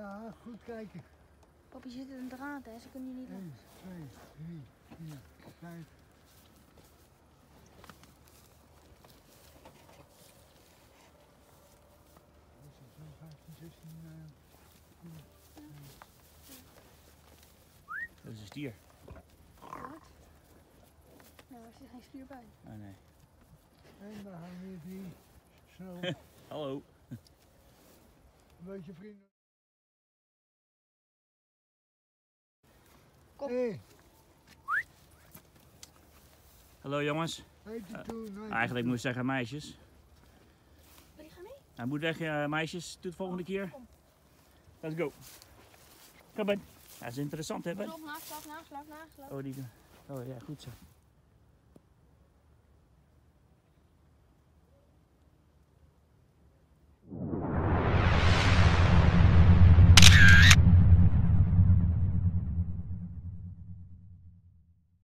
Ja, goed kijken. Papa, je zit in een draad, hè? Ze kunnen je niet langs. 1, 2, 3, 4, 5. Is het zo 15, 16? Dat is een stier. Wat? Nou, er zit geen stier bij. Oh nee. En daar gaan we weer die snel. Hallo. Een beetje vrienden. Kom. Hey. Hallo jongens. Eigenlijk moet ik zeggen meisjes. Wil je gaan mee? Hij moet weg, meisjes. Tot de volgende keer. Kom. Let's go. Kom ben. Ja, dat is interessant hè Ben. Laat, laat, laat, laat. Oh, die... oh ja, goed zo.